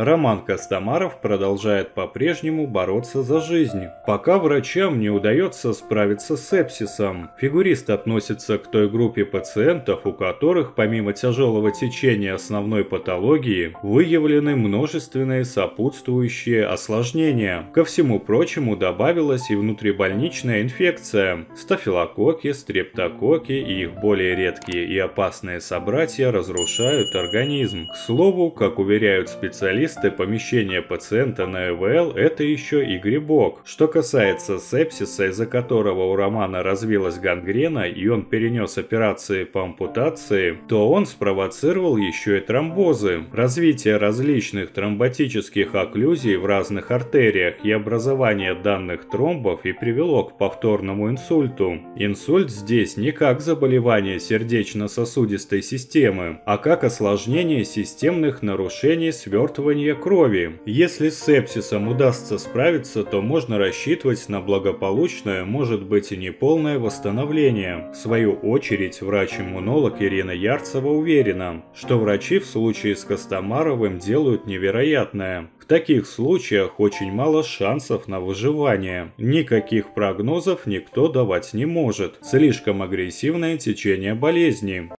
Роман Костомаров продолжает по-прежнему бороться за жизнь, пока врачам не удается справиться с сепсисом. Фигурист относится к той группе пациентов, у которых помимо тяжелого течения основной патологии выявлены множественные сопутствующие осложнения. Ко всему прочему добавилась и внутрибольничная инфекция. Стафилококки, стрептококки и их более редкие и опасные собратья разрушают организм. К слову, как уверяют специалисты, помещение пациента на ЭВЛ – это еще и грибок. Что касается сепсиса, из-за которого у Романа развилась гангрена и он перенес операции по ампутации, то он спровоцировал еще и тромбозы. Развитие различных тромботических окклюзий в разных артериях и образование данных тромбов и привело к повторному инсульту. Инсульт здесь не как заболевание сердечно-сосудистой системы, а как осложнение системных нарушений свертывания крови. Если с сепсисом удастся справиться, то можно рассчитывать на благополучное, может быть и неполное восстановление. В свою очередь, врач-иммунолог Ирина Ярцева уверена, что врачи в случае с Костомаровым делают невероятное. В таких случаях очень мало шансов на выживание. Никаких прогнозов никто давать не может. Слишком агрессивное течение болезни.